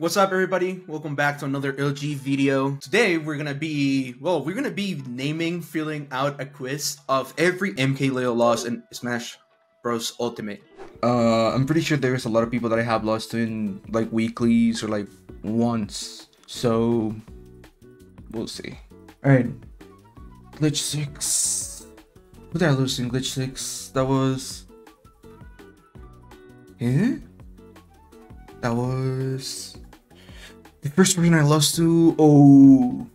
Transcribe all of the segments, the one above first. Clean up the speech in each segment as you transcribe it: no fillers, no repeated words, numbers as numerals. What's up, everybody? Welcome back to another LG video. Today we're gonna be filling out a quiz of every MKLeo loss in Smash Bros. Ultimate. I'm pretty sure there's a lot of people that I have lost in like weeklies or like once, so we'll see. All right, Glitch 6. What did I lose in Glitch 6? That was... huh? That was... the first person I lost to,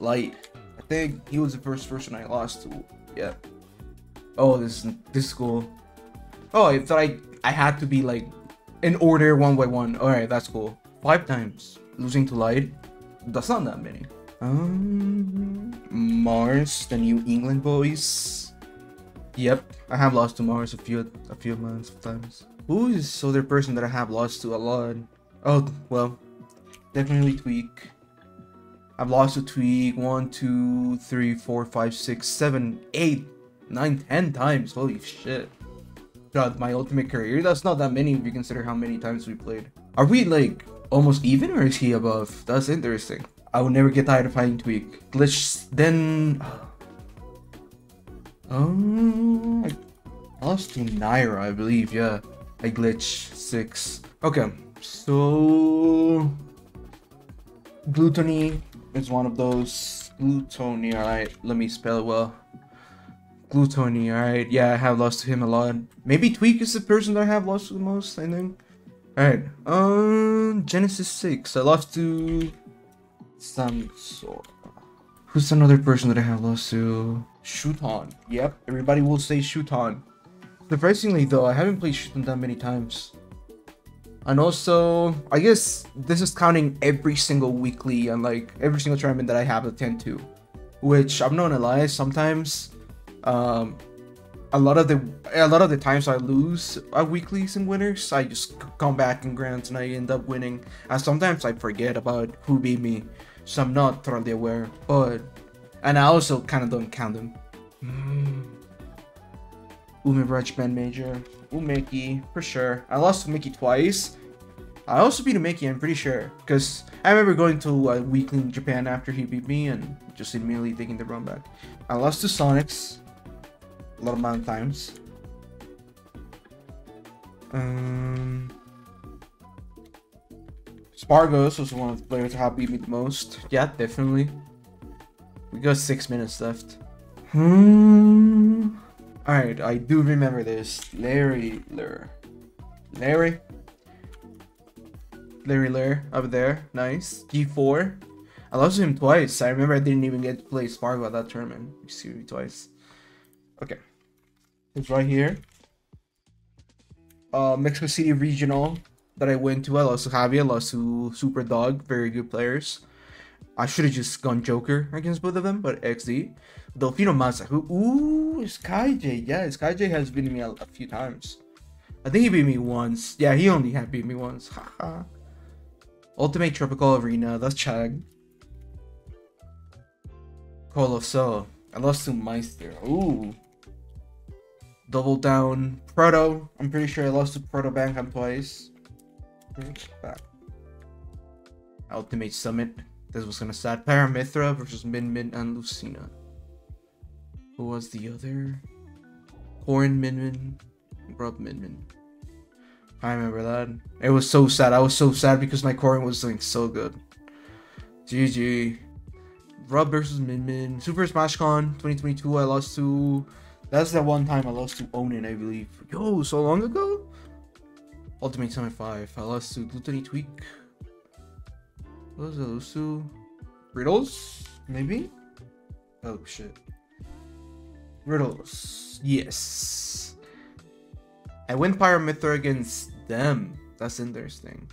Light. I think he was the first person I lost to, yeah. Oh, this is cool. Oh, I thought I had to be like in order one by one. Alright, that's cool. 5 times losing to Light, that's not that many. Mars, the New England boys. Yep, I have lost to Mars a few months of times. Who is this other person that I have lost to a lot? Oh, well, definitely Tweek. I've lost to Tweek 1, 2, 3, 4, 5, 6, 7, 8, 9, 10 times. Holy shit. God, my ultimate career, that's not that many if you consider how many times we played. Are we like almost even or is he above? That's interesting. I will never get tired of fighting Tweek. Glitch, then... I lost to Naira, I believe, yeah. I Glitch 6. Okay, so Glutonny is one of those. Glutonny, alright, let me spell it well. Glutonny, alright, yeah, I have lost to him a lot. Maybe Tweek is the person that I have lost to the most, I think. Alright, Genesis 6, I lost to some sort. Who's another person that I have lost to? Shuton, yep, everybody will say Shuton. Surprisingly though, I haven't played Shuton that many times. And also, I guess this is counting every single weekly and like every single tournament that I have to attend to. Which, I'm not gonna lie, sometimes a lot of the times I lose at weeklies and winners, I just come back in grants and I end up winning. And sometimes I forget about who beat me, so I'm not totally aware. And I also kind of don't count them. Band Major, Umeki, for sure. I lost Umeki twice. I also beat Umeki, I'm pretty sure, because I remember going to a weekly in Japan after he beat me and just immediately taking the run back. I lost to Sonics a lot amount of times. Sparg0 was one of the players who beat me the most. Yeah, definitely. We got 6 minutes left. Alright, I do remember this. Larry Lur. Larry Lur up there. Nice. G4. I lost to him twice. I remember I didn't even get to play Spargo at that tournament. Excuse me, twice. Okay. It's right here. Mexico City Regional that I went to. I lost to Javi. I lost to Super Dog. Very good players. I should have just gone Joker against both of them, but XD. Delfino Masa, who, SkyJ, yeah, SkyJ has beaten me a few times. I think he beat me once. Yeah, he only had beat me once, haha. Ultimate Tropical Arena, that's Chag. Colossal, I lost to Maister, Double Down, Proto, I'm pretty sure I lost to Proto Bankham twice. Ultimate Summit. This was kind of sad. Pyra/Mythra versus Min and Lucina. Who was the other? Corrin Min, Rob Min. I remember that. It was so sad. I was so sad because my Corrin was doing so good. GG. Rob versus Min. Super Smash Con 2022. I lost to... that's the one time I lost to Onin, I believe. Yo, so long ago? Ultimate Summit 5. I lost to Glutonny, Tweek. Those are those two. Riddles? Maybe? Oh shit. Riddles. Yes. I went Pyra/Mythra against them. That's interesting.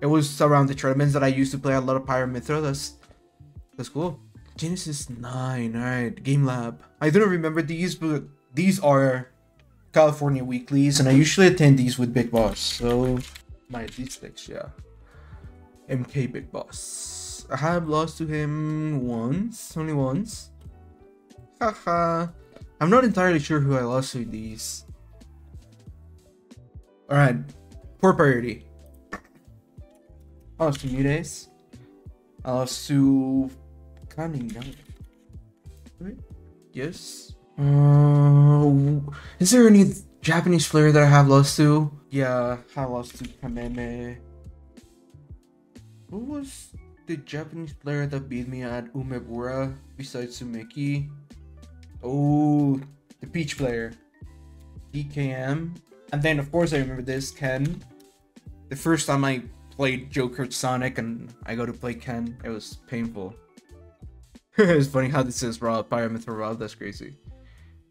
It was around the tournaments that I used to play a lot of Pyra/Mythra. That's cool. Genesis 9. Alright. Game Lab. I don't remember these, but these are California weeklies, and I usually attend these with Big Boss. So, my D6, yeah. MK Big Boss. I have lost to him once, only once. Haha. I'm not entirely sure who I lost to these. Alright. Poor parody. a su Mires, a su Cunningham. Yes. Is there any Japanese flair that I have lost to? Yeah, I lost to Kameme. Who was the Japanese player that beat me at Umegura besides Umeki? Oh, the Peach player. DKM. And then, of course, I remember this, Ken. The first time I played Joker Sonic and I go to play Ken, it was painful. It's funny how this is Rob, Pyra/Mythra Rob, that's crazy.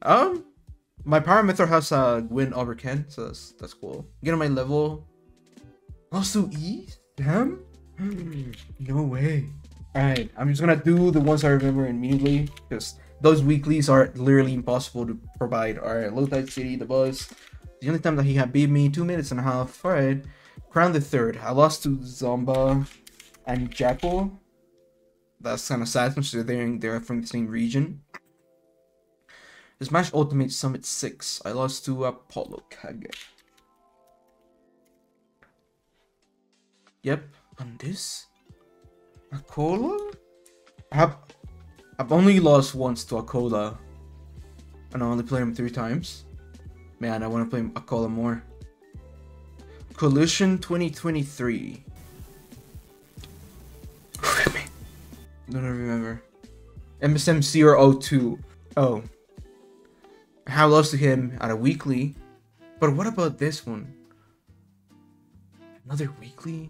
My Pyra/Mythra has a win over Ken, so that's cool. Get on my level. Also E? Damn? No way. Alright, I'm just gonna do the ones I remember immediately, because those weeklies are literally impossible to provide. Alright, Low Tide City, the bus. The only time that he had beat me, 2.5 minutes. Alright. Crown the Third. I lost to Zomba and Jackal. That's kind of sad considering they're from the same region. The Smash Ultimate Summit 6. I lost to Apollo Kage. Yep. On this? Acola? I've only lost once to Acola. And I only played him 3 times. Man, I want to play Acola more. Collision 2023. Don't remember. MSM002. Oh. How lost to him at a weekly. But what about this one? Another weekly?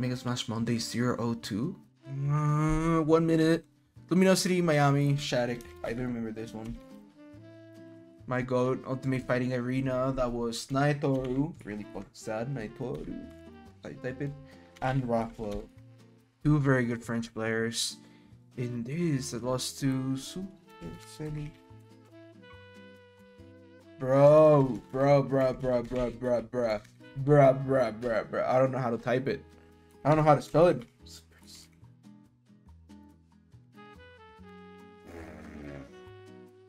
Mega Smash Monday 002? 1 minute. Luminosity, Miami, Shattuck. I don't remember this one. My god, Ultimate Fighting Arena, that was Naitoru. Really fucking sad, Naitoru. I type it. And Rafflo. 2 very good French players. In this, I lost to Super Semi. Bro. I don't know how to type it. I don't know how to spell it.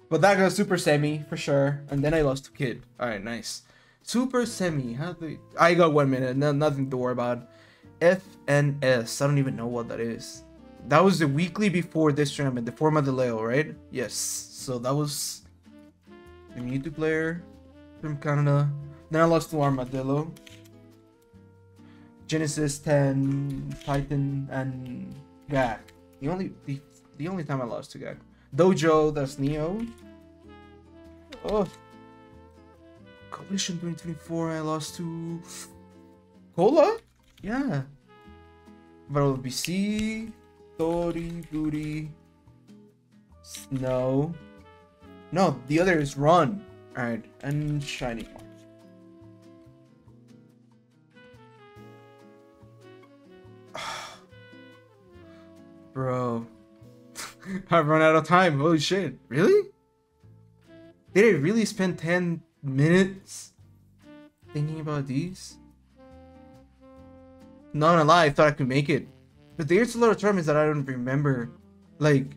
But that goes Super Semi for sure, and then I lost to Kid. All right, nice. Super Semi, how do you... I got 1 minute, no, nothing to worry about. FNS, I don't even know what that is. That was the weekly before this tournament, the format de Leo, right? Yes. So that was a Mewtwo player from Canada. Then I lost to Armadillo, Genesis 10, Titan, and Gag. The only time I lost to Gag. Dojo, that's Neo. Oh. Collision 2024, I lost to... Cola? Yeah. Battle of BC. Tori, Booty. Snow. No, the other is Run. Alright, and Shiny. Bro. I've run out of time. Holy shit. Really? Did I really spend 10 minutes thinking about these? Not gonna lie, I thought I could make it. But there's a lot of tournaments that I don't remember. Like,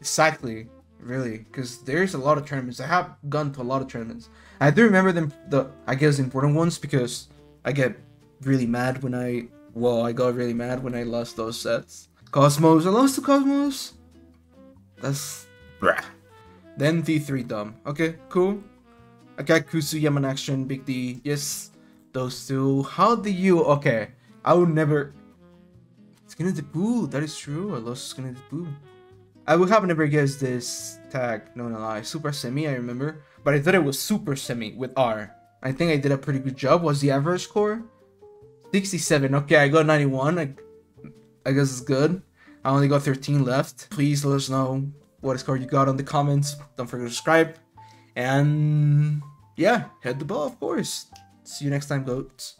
exactly. Really. Because there's a lot of tournaments. I have gone to a lot of tournaments. I do remember them, I guess, the important ones because I get really mad when I... Well, I got really mad when I lost those sets. Cosmos, I lost to Cosmos. That's bruh. Then T3 Dumb. Okay, cool. I got Kusu, Yaman Action, Big D. Yes, those two. How do you? Okay, I would never. Skin of the Boo. That is true. I lost Skin of the Boo. I would have never guessed this tag. No, no lie. Super Semi. I remember, but I thought it was Super Semi with R. I think I did a pretty good job. What's the average score? 67. Okay, I got 91. I guess it's good. I only got 13 left. Please let us know what score you got on the comments. Don't forget to subscribe. And yeah, hit the bell, of course. See you next time, goats.